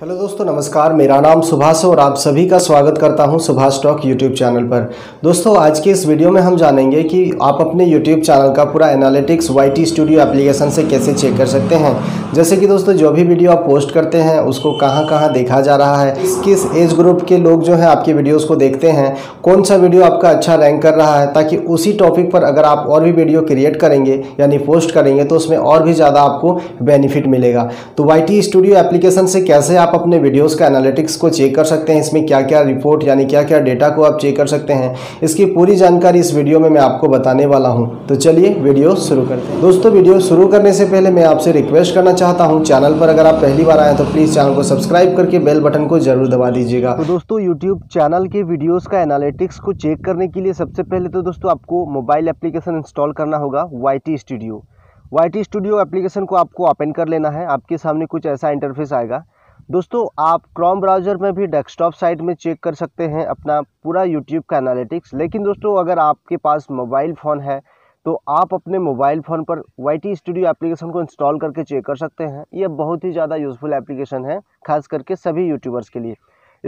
Hello दोस्तों नमस्कार, मेरा नाम सुभाष और आप सभी का स्वागत करता हूं सुभाष टॉक यूट्यूब चैनल पर। दोस्तों आज के इस वीडियो में हम जानेंगे कि आप अपने यूट्यूब चैनल का पूरा एनालिटिक्स YT स्टूडियो एप्लीकेशन से कैसे चेक कर सकते हैं। जैसे कि दोस्तों जो भी वीडियो आप पोस्ट करते हैं उसको कहां कहां देखा जा रहा है, किस एज ग्रुप के लोग जो हैं आपकी वीडियोज़ को देखते हैं, कौन सा वीडियो आपका अच्छा रैंक कर रहा है, ताकि उसी टॉपिक पर अगर आप और भी वीडियो क्रिएट करेंगे यानी पोस्ट करेंगे तो उसमें और भी ज़्यादा आपको बेनिफिट मिलेगा। तो YT स्टूडियो एप्लीकेशन से कैसे आप अपने वीडियोस का एनालिटिक्स को चेक कर सकते हैं, इसमें क्या क्या रिपोर्ट यानी क्या क्या डेटा को आप चेक कर सकते हैं, इसकी पूरी जानकारी इस वीडियो में मैं आपको बताने वाला हूं। तो चलिए वीडियो शुरू करते हैं। दोस्तों वीडियो शुरू करने से पहले मैं आपसे रिक्वेस्ट करना चाहता हूं, चैनल पर अगर आप पहली बार आए तो प्लीज़ चैनल को सब्सक्राइब करके बेल बटन को जरूर दबा दीजिएगा। तो दोस्तों यूट्यूब चैनल के वीडियोज़ का एनालिटिक्स को चेक करने के लिए सबसे पहले तो दोस्तों आपको मोबाइल एप्लीकेशन इंस्टॉल करना होगा, YT स्टूडियो एप्लीकेशन को आपको ओपन कर लेना है। आपके सामने कुछ ऐसा इंटरफेस आएगा। दोस्तों आप क्रोम ब्राउज़र में भी डेस्कटॉप साइट में चेक कर सकते हैं अपना पूरा यूट्यूब का एनालिटिक्स। लेकिन दोस्तों अगर आपके पास मोबाइल फ़ोन है तो आप अपने मोबाइल फ़ोन पर YT स्टूडियो एप्लीकेशन को इंस्टॉल करके चेक कर सकते हैं। यह बहुत ही ज़्यादा यूज़फुल एप्लीकेशन है, खास करके सभी यूट्यूबर्स के लिए।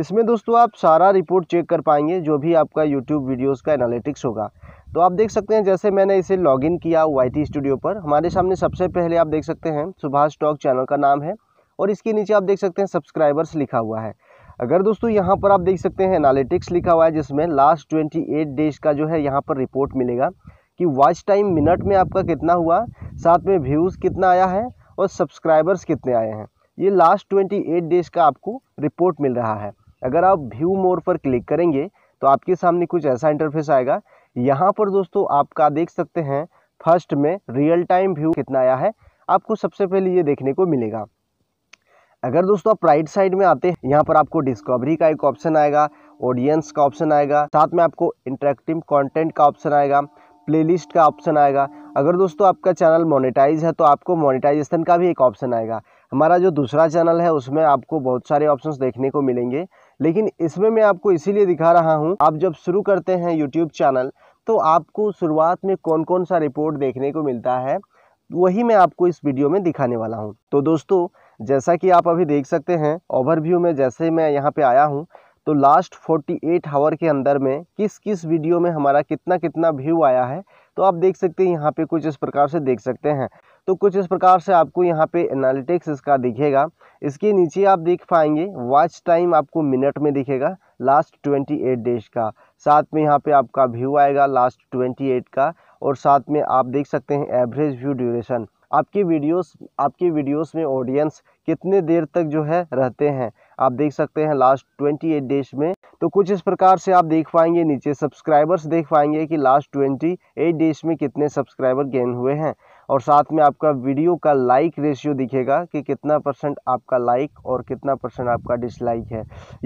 इसमें दोस्तों आप सारा रिपोर्ट चेक कर पाएंगे जो भी आपका यूट्यूब वीडियोज़ का एनालिटिक्स होगा। तो आप देख सकते हैं जैसे मैंने इसे लॉगिन किया YT स्टूडियो पर, हमारे सामने सबसे पहले आप देख सकते हैं सुभाष टॉक चैनल का नाम है और इसके नीचे आप देख सकते हैं सब्सक्राइबर्स लिखा हुआ है। अगर दोस्तों यहाँ पर आप देख सकते हैं एनालिटिक्स लिखा हुआ है, जिसमें लास्ट 28 डेज का जो है यहाँ पर रिपोर्ट मिलेगा कि वॉच टाइम मिनट में आपका कितना हुआ, साथ में व्यूज़ कितना आया है और सब्सक्राइबर्स कितने आए हैं। ये लास्ट 28 डेज का आपको रिपोर्ट मिल रहा है। अगर आप व्यू मोर पर क्लिक करेंगे तो आपके सामने कुछ ऐसा इंटरफेस आएगा। यहाँ पर दोस्तों आपका देख सकते हैं फर्स्ट में रियल टाइम व्यू कितना आया है, आपको सबसे पहले ये देखने को मिलेगा। अगर दोस्तों आप राइट साइड में आते हैं, यहाँ पर आपको डिस्कवरी का एक ऑप्शन आएगा, ऑडियंस का ऑप्शन आएगा, साथ में आपको इंटरेक्टिव कंटेंट का ऑप्शन आएगा, प्लेलिस्ट का ऑप्शन आएगा। अगर दोस्तों आपका चैनल मोनेटाइज है तो आपको मोनेटाइजेशन का भी एक ऑप्शन आएगा। हमारा जो दूसरा चैनल है उसमें आपको बहुत सारे ऑप्शंस देखने को मिलेंगे, लेकिन इसमें मैं आपको इसीलिए दिखा रहा हूँ, आप जब शुरू करते हैं यूट्यूब चैनल तो आपको शुरुआत में कौन कौन सा रिपोर्ट देखने को मिलता है वही मैं आपको इस वीडियो में दिखाने वाला हूँ। तो दोस्तों जैसा कि आप अभी देख सकते हैं ओवरव्यू में, जैसे मैं यहाँ पे आया हूँ तो लास्ट 48 आवर के अंदर में किस किस वीडियो में हमारा कितना कितना व्यू आया है तो आप देख सकते हैं यहाँ पे कुछ इस प्रकार से देख सकते हैं। तो कुछ इस प्रकार से आपको यहाँ पे एनालिटिक्स इसका दिखेगा। इसके नीचे आप देख पाएंगे वॉच टाइम आपको मिनट में दिखेगा लास्ट 28 डेज का, साथ में यहाँ पे आपका व्यू आएगा लास्ट 28 का, और साथ में आप देख सकते हैं एवरेज व्यू ड्यूरेशन, आपके वीडियोस में ऑडियंस कितने देर तक जो है रहते हैं आप देख सकते हैं लास्ट 28 डेज में। तो कुछ इस प्रकार से आप देख पाएंगे, नीचे सब्सक्राइबर्स देख पाएंगे कि लास्ट 28 डेज में कितने सब्सक्राइबर गेन हुए हैं, और साथ में आपका वीडियो का लाइक रेशियो दिखेगा कि कितना % आपका लाइक और कितना % आपका डिसलाइक है।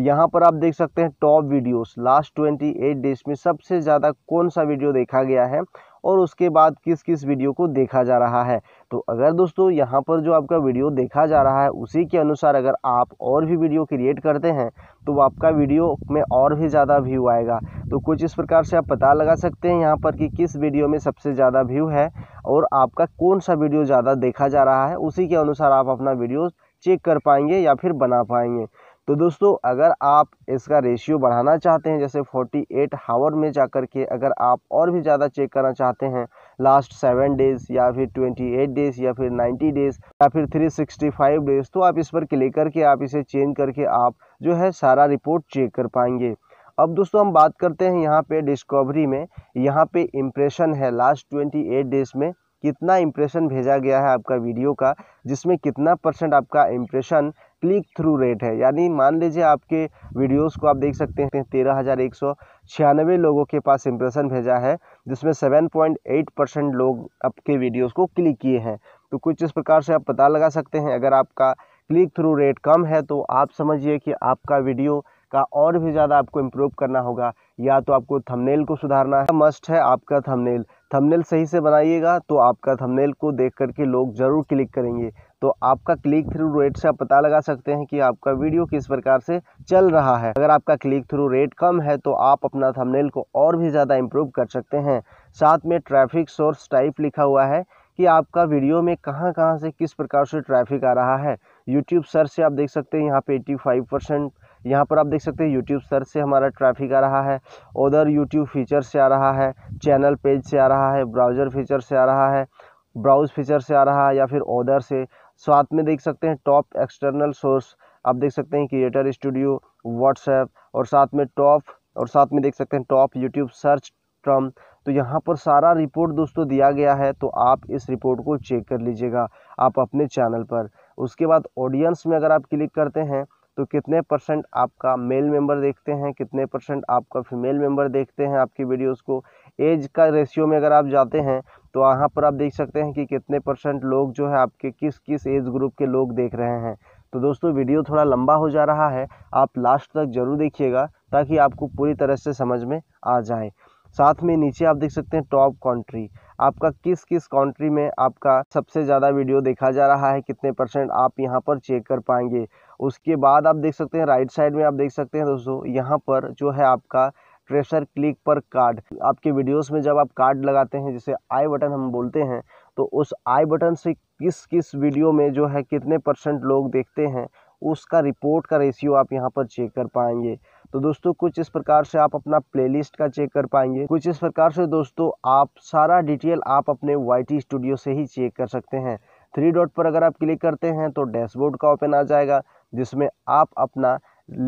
यहाँ पर आप देख सकते हैं टॉप वीडियोस लास्ट 28 डेज में सबसे ज़्यादा कौन सा वीडियो देखा गया है और उसके बाद किस किस वीडियो को देखा जा रहा है। तो अगर दोस्तों यहाँ पर जो आपका वीडियो देखा जा रहा है उसी के अनुसार अगर आप और भी वीडियो क्रिएट करते हैं तो आपका वीडियो में और भी ज़्यादा व्यू आएगा। तो कुछ इस प्रकार से आप पता लगा सकते हैं यहाँ पर कि किस वीडियो में सबसे ज़्यादा व्यू है और आपका कौन सा वीडियो ज़्यादा देखा जा रहा है, उसी के अनुसार आप अपना वीडियो चेक कर पाएंगे या फिर बना पाएंगे। तो दोस्तों अगर आप इसका रेशियो बढ़ाना चाहते हैं, जैसे 48 आवर में जाकर के अगर आप और भी ज़्यादा चेक करना चाहते हैं लास्ट 7 डेज़ या फिर 28 डेज़ या फिर 90 डेज़ या फिर 365 डेज़, तो आप इस पर क्लिक करके आप इसे चेंज करके आप जो है सारा रिपोर्ट चेक कर पाएंगे। अब दोस्तों हम बात करते हैं यहाँ पे डिस्कवरी में, यहाँ पे इम्प्रेशन है लास्ट 28 डेज़ में कितना इम्प्रेशन भेजा गया है आपका वीडियो का, जिसमें कितना % आपका इम्प्रेशन क्लिक थ्रू रेट है। यानी मान लीजिए आपके वीडियोस को आप देख सकते हैं 13,196 लोगों के पास इम्प्रेशन भेजा है, जिसमें 7.8% लोग आपके वीडियोस को क्लिक किए हैं। तो कुछ इस प्रकार से आप पता लगा सकते हैं, अगर आपका क्लिक थ्रू रेट कम है तो आप समझिए कि आपका वीडियो का और भी ज़्यादा आपको इम्प्रूव करना होगा, या तो आपको थंबनेल को सुधारना है। मस्ट है आपका थंबनेल सही से बनाइएगा तो आपका थंबनेल को देख करके लोग ज़रूर क्लिक करेंगे। तो आपका क्लिक थ्रू रेट से आप पता लगा सकते हैं कि आपका वीडियो किस प्रकार से चल रहा है। अगर आपका क्लिक थ्रू रेट कम है तो आप अपना थंबनेल को और भी ज़्यादा इम्प्रूव कर सकते हैं। साथ में ट्रैफिक सोर्स टाइप लिखा हुआ है कि आपका वीडियो में कहां से किस प्रकार से ट्रैफिक आ रहा है। YouTube सर्च से आप देख सकते हैं यहाँ पे 85%, यहाँ पर आप देख सकते हैं YouTube सर्च से हमारा ट्रैफिक आ रहा है, उधर YouTube फीचर से आ रहा है, चैनल पेज से आ रहा है, ब्राउज़र फीचर से आ रहा है, ब्राउज़ फीचर से आ रहा है या फिर उधर से। साथ में देख सकते हैं टॉप एक्सटर्नल सोर्स, आप देख सकते हैं क्रिएटर स्टूडियो, व्हाट्सएप और साथ में देख सकते हैं टॉप यूट्यूब सर्च ट्रम। तो यहाँ पर सारा रिपोर्ट दोस्तों दिया गया है, तो आप इस रिपोर्ट को चेक कर लीजिएगा आप अपने चैनल पर। उसके बाद ऑडियंस में अगर आप क्लिक करते हैं तो कितने परसेंट आपका मेल मेंबर देखते हैं, कितने परसेंट आपका फीमेल मेंबर देखते हैं आपकी वीडियोस को। एज का रेशियो में अगर आप जाते हैं तो यहाँ पर आप देख सकते हैं कि कितने परसेंट लोग जो है आपके किस किस एज ग्रुप के लोग देख रहे हैं। तो दोस्तों वीडियो थोड़ा लंबा हो जा रहा है, आप लास्ट तक ज़रूर देखिएगा ताकि आपको पूरी तरह से समझ में आ जाए। साथ में नीचे आप देख सकते हैं टॉप कंट्री, आपका किस किस कंट्री में आपका सबसे ज़्यादा वीडियो देखा जा रहा है, कितने परसेंट आप यहाँ पर चेक कर पाएंगे। उसके बाद आप देख सकते हैं राइट साइड में आप देख सकते हैं दोस्तों यहाँ पर जो है आपका ट्रेसर क्लिक पर कार्ड। आपके वीडियोस में जब आप कार्ड लगाते हैं जिसे आई बटन हम बोलते हैं, तो उस आई बटन से किस किस वीडियो में जो है कितने परसेंट लोग देखते हैं उसका रिपोर्ट का रेशियो आप यहाँ पर चेक कर पाएंगे। तो दोस्तों कुछ इस प्रकार से आप अपना प्लेलिस्ट का चेक कर पाएंगे। कुछ इस प्रकार से दोस्तों आप सारा डिटेल आप अपने YT स्टूडियो से ही चेक कर सकते हैं। 3 डॉट पर अगर आप क्लिक करते हैं तो डैशबोर्ड का ओपन आ जाएगा, जिसमें आप अपना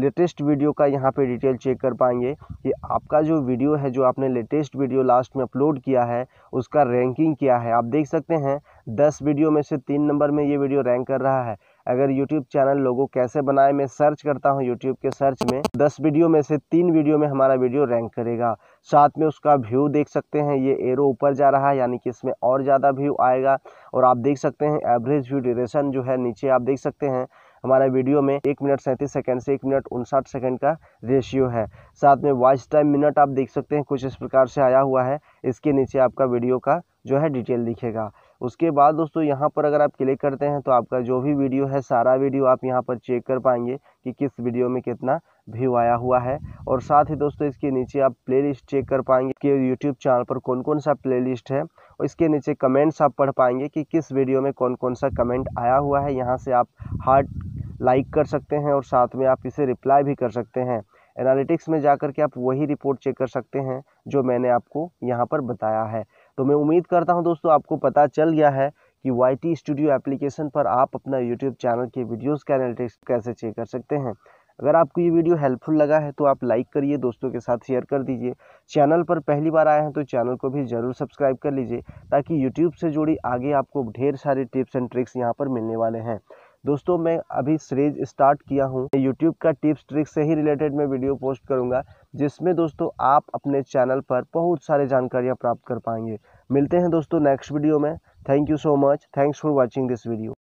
लेटेस्ट वीडियो का यहाँ पे डिटेल चेक कर पाएंगे कि आपका जो वीडियो है, जो आपने लेटेस्ट वीडियो लास्ट में अपलोड किया है, उसका रैंकिंग क्या है। आप देख सकते हैं 10 वीडियो में से 3 नंबर में ये वीडियो रैंक कर रहा है। अगर YouTube चैनल लोगों कैसे बनाए मैं सर्च करता हूँ YouTube के सर्च में, 10 वीडियो में से 3 वीडियो में हमारा वीडियो रैंक करेगा। साथ में उसका व्यू देख सकते हैं, ये एरो ऊपर जा रहा है यानी कि इसमें और ज़्यादा व्यू आएगा। और आप देख सकते हैं एवरेज व्यू ड्यूरेशन जो है नीचे आप देख सकते हैं हमारा वीडियो में 1 मिनट 37 सेकंड से 1 मिनट 59 सेकंड का रेशियो है। साथ में वॉच टाइम मिनट आप देख सकते हैं कुछ इस प्रकार से आया हुआ है, इसके नीचे आपका वीडियो का जो है डिटेल दिखेगा। उसके बाद दोस्तों यहाँ पर अगर आप क्लिक करते हैं तो आपका जो भी वीडियो है सारा वीडियो आप यहाँ पर चेक कर पाएंगे कि किस वीडियो में कितना व्यू आया हुआ है। और साथ ही दोस्तों इसके नीचे आप प्लेलिस्ट चेक कर पाएंगे कि यूट्यूब चैनल पर कौन कौन सा प्लेलिस्ट है। और इसके नीचे कमेंट्स आप पढ़ पाएंगे कि किस वीडियो में कौन कौन सा कमेंट आया हुआ है। यहाँ से आप हार्ट लाइक कर सकते हैं और साथ में आप इसे रिप्लाई भी कर सकते हैं। एनालिटिक्स में जाकर के आप वही रिपोर्ट चेक कर सकते हैं जो मैंने आपको यहाँ पर बताया है। तो मैं उम्मीद करता हूँ दोस्तों आपको पता चल गया है कि YT स्टूडियो एप्लीकेशन पर आप अपना YouTube चैनल के वीडियोस का एनालिटिक्स कैसे चेक कर सकते हैं। अगर आपको ये वीडियो हेल्पफुल लगा है तो आप लाइक करिए, दोस्तों के साथ शेयर कर दीजिए। चैनल पर पहली बार आए हैं तो चैनल को भी ज़रूर सब्सक्राइब कर लीजिए, ताकि यूट्यूब से जुड़ी आगे आपको ढेर सारे टिप्स एंड ट्रिक्स यहाँ पर मिलने वाले हैं। दोस्तों मैं अभी सीरीज स्टार्ट किया हूँ, YouTube का टिप्स ट्रिक्स से ही रिलेटेड मैं वीडियो पोस्ट करूँगा, जिसमें दोस्तों आप अपने चैनल पर बहुत सारे जानकारियाँ प्राप्त कर पाएंगे। मिलते हैं दोस्तों नेक्स्ट वीडियो में। Thank you so much, thanks for watching this video.